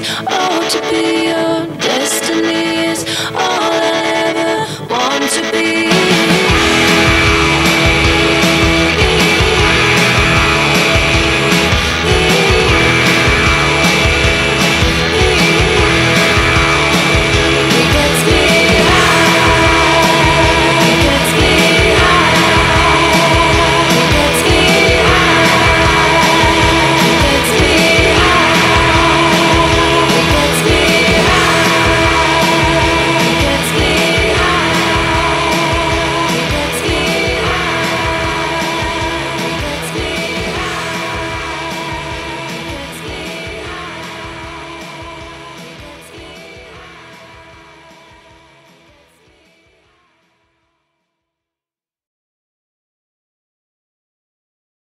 is all to be.